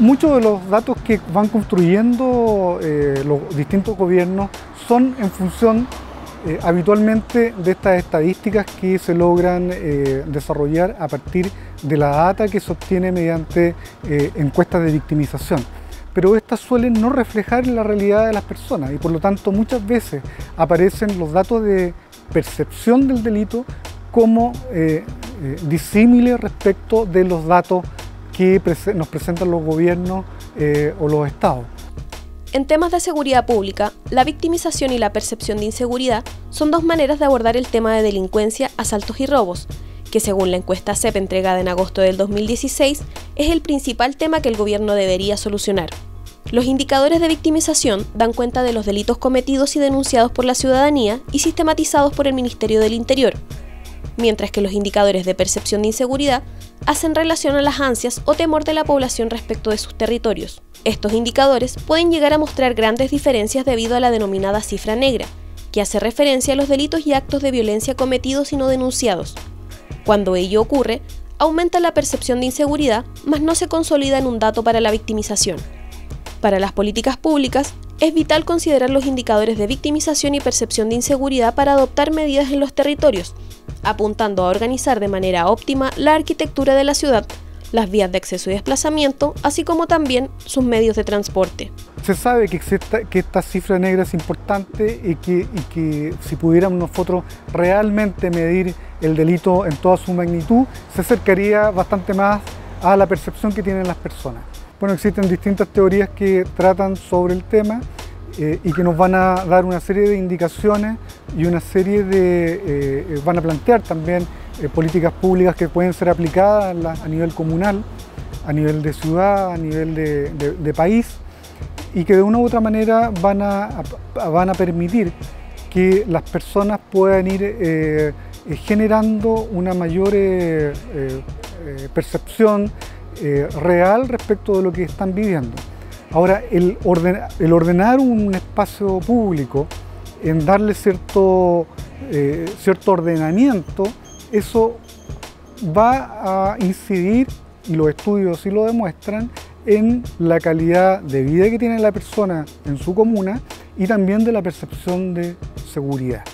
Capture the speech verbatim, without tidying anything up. Muchos de los datos que van construyendo eh, los distintos gobiernos son en función eh, habitualmente de estas estadísticas que se logran eh, desarrollar a partir de la data que se obtiene mediante eh, encuestas de victimización. Pero estas suelen no reflejar la realidad de las personas y por lo tanto muchas veces aparecen los datos de percepción del delito como eh, eh, disímiles respecto de los datos que nos presentan los gobiernos eh, o los estados. En temas de seguridad pública, la victimización y la percepción de inseguridad son dos maneras de abordar el tema de delincuencia, asaltos y robos, que según la encuesta C E P entregada en agosto del dos mil dieciséis, es el principal tema que el gobierno debería solucionar. Los indicadores de victimización dan cuenta de los delitos cometidos y denunciados por la ciudadanía y sistematizados por el Ministerio del Interior, mientras que los indicadores de percepción de inseguridad hacen relación a las ansias o temor de la población respecto de sus territorios. Estos indicadores pueden llegar a mostrar grandes diferencias debido a la denominada cifra negra, que hace referencia a los delitos y actos de violencia cometidos y no denunciados. Cuando ello ocurre, aumenta la percepción de inseguridad, mas no se consolida en un dato para la victimización. Para las políticas públicas, es vital considerar los indicadores de victimización y percepción de inseguridad para adoptar medidas en los territorios, apuntando a organizar de manera óptima la arquitectura de la ciudad, las vías de acceso y desplazamiento, así como también sus medios de transporte. Se sabe que, exista, que esta cifra negra es importante y que, y que si pudiéramos nosotros realmente medir el delito en toda su magnitud, se acercaría bastante más a la percepción que tienen las personas. Bueno, existen distintas teorías que tratan sobre el tema Eh, y que nos van a dar una serie de indicaciones y una serie de, eh, van a plantear también eh, políticas públicas que pueden ser aplicadas la, a nivel comunal, a nivel de ciudad, a nivel de, de, de país, y que de una u otra manera van a, a, van a permitir que las personas puedan ir eh, generando una mayor eh, eh, percepción eh, real respecto de lo que están viviendo. Ahora, el, orden, el ordenar un espacio público, en darle cierto, eh, cierto ordenamiento, eso va a incidir, y los estudios sí lo demuestran, en la calidad de vida que tiene la persona en su comuna y también de la percepción de seguridad.